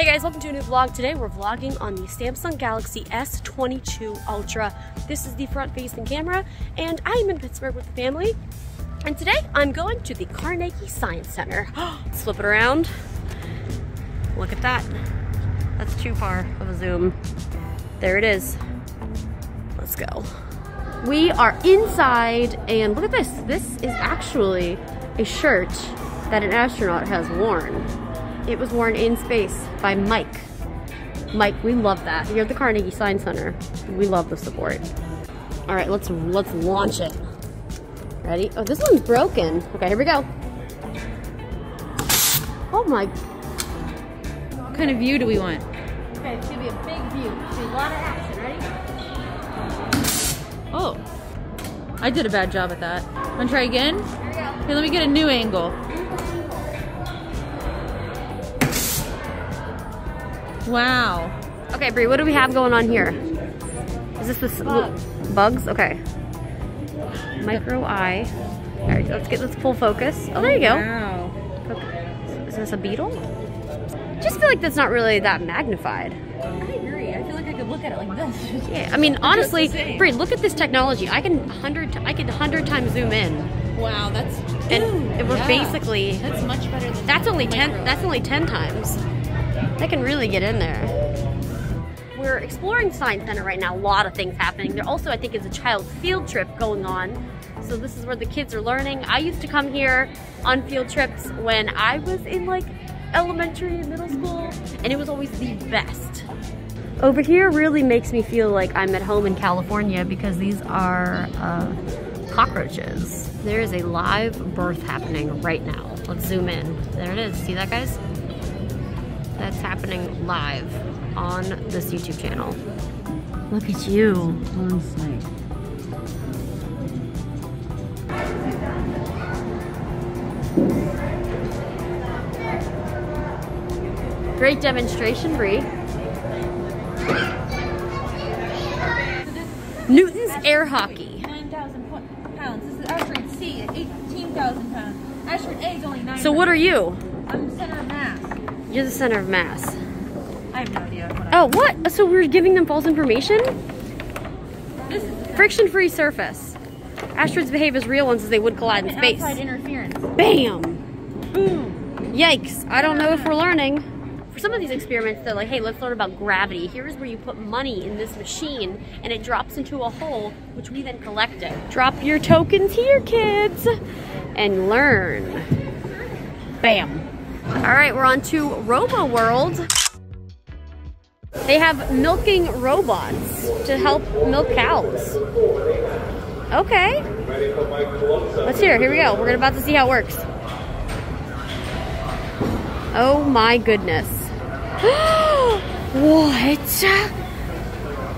Hey guys, welcome to a new vlog. Today we're vlogging on the Samsung Galaxy S22 Ultra. This is the front-facing camera, and I am in Pittsburgh with the family. And today I'm going to the Carnegie Science Center. Let's flip it around. Look at that. That's too far of a zoom. There it is. Let's go. We are inside, and look at this. This is actually a shirt that an astronaut has worn. It was worn in space by Mike. Mike, we love that. You're at the Carnegie Science Center. We love the support. All right, let's launch it. Ready? Oh, this one's broken. Okay, here we go. Oh my. What kind of view do we want? Okay, it's gonna be a big view. It's gonna be a lot of action. Ready? Oh, I did a bad job at that. Wanna try again? Here we go. Here, let me get a new angle. Wow. Okay, Brie, what do we have going on here? Is this the bugs? Okay. Micro eye. All right, let's pull focus. Oh, there you go. Wow. Okay. Is this a beetle? I just feel like that's not really that magnified. I agree. I feel like I could look at it like this. Yeah. I mean, honestly, Brie, look at this technology. I can 100 times zoom in. Wow, that's. And we're basically. That's much better than. That's only 10 times. I can really get in there. We're exploring Science Center right now. A lot of things happening. There also, I think, is a child field trip going on. So this is where the kids are learning. I used to come here on field trips when I was in like elementary and middle school, and it was always the best. Over here really makes me feel like I'm at home in California because these are cockroaches. There is a live birth happening right now. Let's zoom in. There it is. See that, guys? That's happening live on this YouTube channel. Look at you. Honestly. Great demonstration, Bree. Newton's air hockey. 9,000 pounds. This is Ashford C at 18,000 pounds. Ashford A is only 9. So what are you? I'm center of mass. You're the center of mass. I have no idea what I... Oh, what? So we're giving them false information? This is friction-free surface. Asteroids behave as real ones as they would collide in space. Outside interference. Bam! Boom! Yikes. I don't know if we're learning. For some of these experiments, they're like, hey, let's learn about gravity. Here's where you put money in this machine, and it drops into a hole, which we then collect it. Drop your tokens here, kids, and learn. Bam! All right, we're on to Robo World. They have milking robots to help milk cows. Okay. Let's hear. Here we go. We're about to see how it works. Oh my goodness. What?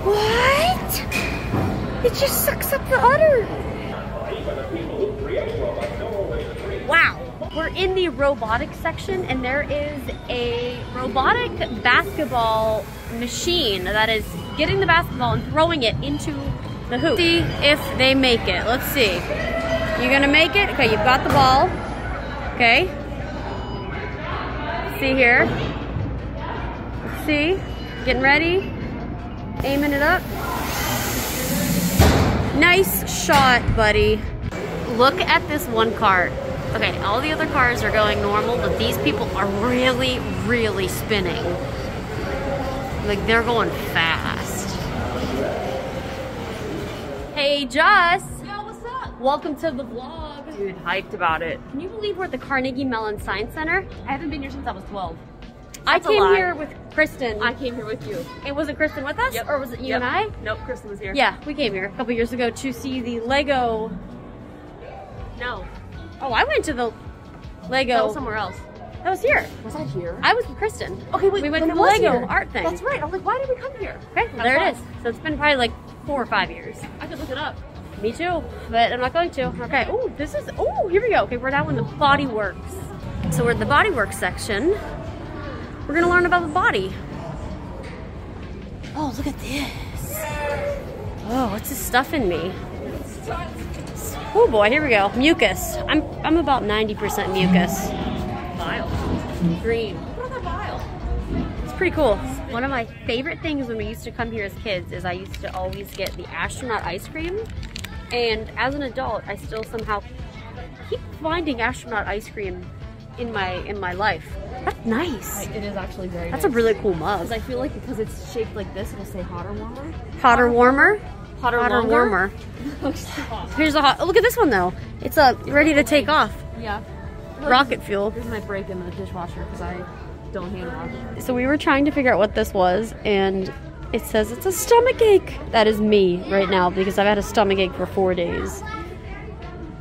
What? It just sucks up the udder. Wow. We're in the robotics section, and there is a robotic basketball machine that is getting the basketball and throwing it into the hoop. See if they make it. Let's see. You're gonna make it? Okay, you've got the ball. Okay. See here. See? Getting ready. Aiming it up. Nice shot, buddy. Look at this one cart. Okay, all the other cars are going normal, but these people are really, really spinning. Like, they're going fast. Hey, Jess. Yo, what's up? Welcome to the vlog. Dude, hyped about it. Can you believe we're at the Carnegie Mellon Science Center? I haven't been here since I was 12. I came here with Kristen. I came here with you. And wasn't Kristen with us? Yep. Or was it you and I? Nope, Kristen was here. Yeah, we came here a couple years ago to see the Lego. No. Oh, I went to the Lego. That was somewhere else. That was here. Was I here? I was with Kristen. Okay, wait. We went to the Lego art thing. That's right. I'm like, why did we come here? Okay, well, there it is. So it's been probably like 4 or 5 years. I could look it up. Me too, but I'm not going to. Okay. Oh, this is. Oh, here we go. Okay, we're now in the Body Works. So we're at the Body Works section. We're gonna learn about the body. Oh, look at this. Oh, what's this stuff in me? Oh boy, here we go. Mucus. I'm about 90% mucus. Bile. Green. What are the bile? It's It's pretty cool. One of my favorite things when we used to come here as kids is I used to always get the astronaut ice cream. And as an adult, I still somehow keep finding astronaut ice cream in my life. That's nice. It is actually very nice. That's a really cool mug. Because I feel like because it's shaped like this, it'll say hot or warmer. Hot or warmer? Hot or warmer. Here's a hot. Oh, look at this one though. It's ready to take off. Yeah. Rocket fuel. This is my break in the dishwasher because I don't hand wash. So we were trying to figure out what this was, and it says it's a stomach ache. That is me right now because I've had a stomach ache for 4 days.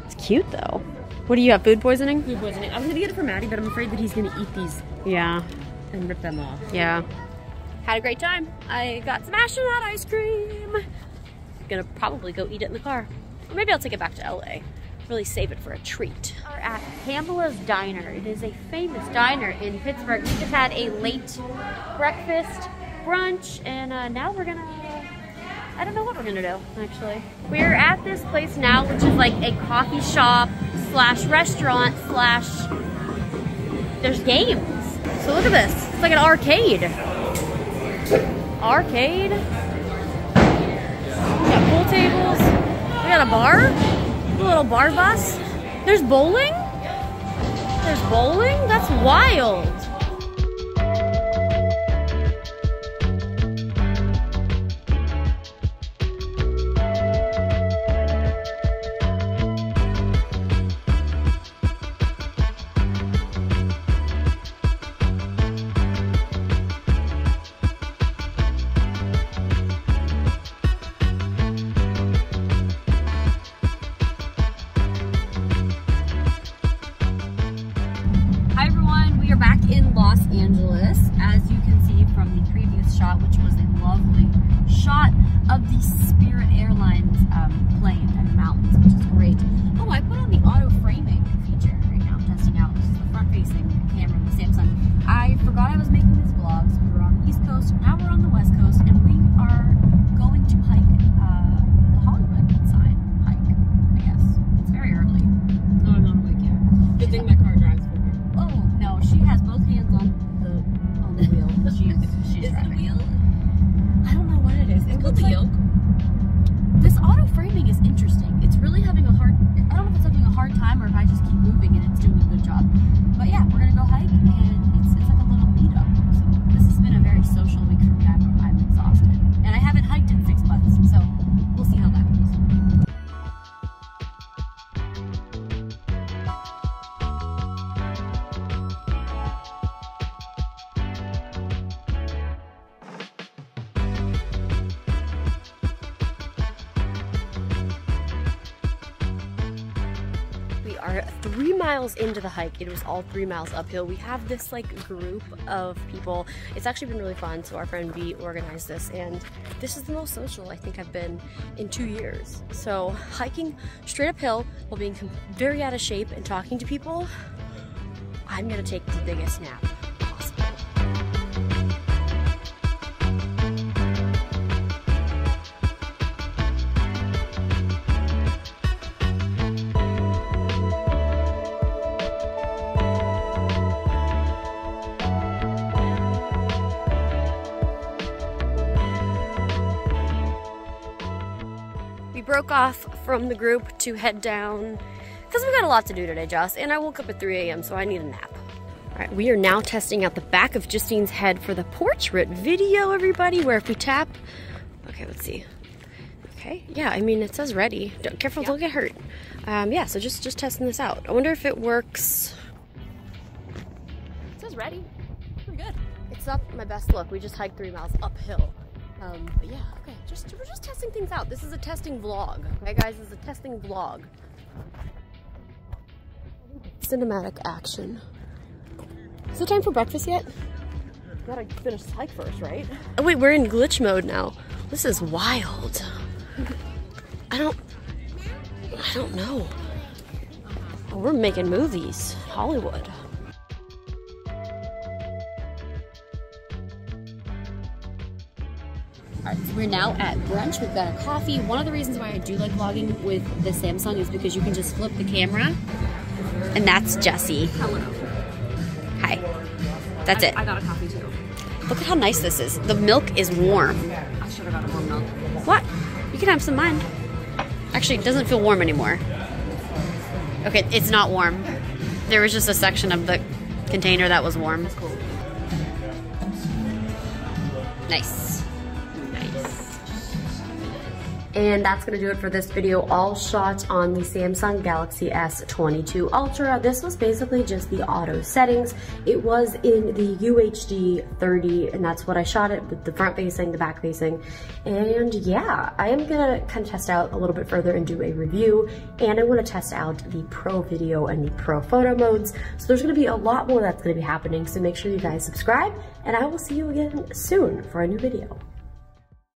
It's cute though. What do you have? Food poisoning? Food poisoning. I was gonna get it for Maddie, but I'm afraid that he's gonna eat these. Yeah. And rip them off. Yeah. Had a great time. I got some astronaut ice cream. I'm gonna probably go eat it in the car. Or maybe I'll take it back to LA. Really save it for a treat. We're at Pamela's Diner. It is a famous diner in Pittsburgh. We just had a late breakfast, brunch, and now we're gonna, I don't know what we're gonna do, actually. We're at this place now, which is like a coffee shop slash restaurant slash, there's games. So look at this, it's like an arcade. Arcade? We got pool tables, we got a bar, a little bar bus. There's bowling? There's bowling? That's wild. Are 3 miles into the hike. It was all 3 miles uphill. We have this like group of people. It's actually been really fun. So our friend V organized this, and this is the most social I think I've been in 2 years. So hiking straight uphill while being very out of shape and talking to people, I'm gonna take the biggest nap. Broke off from the group to head down because we've got a lot to do today, Joss, and I woke up at 3 a.m. so I need a nap. All right, we are now testing out the back of Justine's head for the portrait video, everybody, where if we tap, okay, let's see. Okay, yeah, I mean, it says ready. Don't, careful, don't get hurt. Yeah, so just testing this out. I wonder if it works. It says ready, pretty good. It's not my best look. We just hiked 3 miles uphill. But yeah, okay, we're just testing things out. This is a testing vlog, okay guys, this is a testing vlog. Cinematic action. Is it time for breakfast yet? Gotta finish the hike first, right? Oh wait, we're in glitch mode now. This is wild. I don't know. Oh, we're making movies, Hollywood. All right, so we're now at brunch. We've got a coffee. One of the reasons why I do like vlogging with the Samsung is because you can just flip the camera. And that's Jessie. Hello. Hi. That's it. I got a coffee too. Look at how nice this is. The milk is warm. I should have got warm milk. What? You can have some mine. Actually, it doesn't feel warm anymore. Okay, it's not warm. There was just a section of the container that was warm. That's cool. Nice. Nice. And that's gonna do it for this video. All shots on the Samsung Galaxy S22 Ultra. This was basically just the auto settings. It was in the UHD 30, and that's what I shot it with, the front facing, the back facing. And yeah, I am gonna kind of test out a little bit further and do a review. And I wanna test out the pro video and the pro photo modes. So there's gonna be a lot more that's gonna be happening. So make sure you guys subscribe, and I will see you again soon for a new video.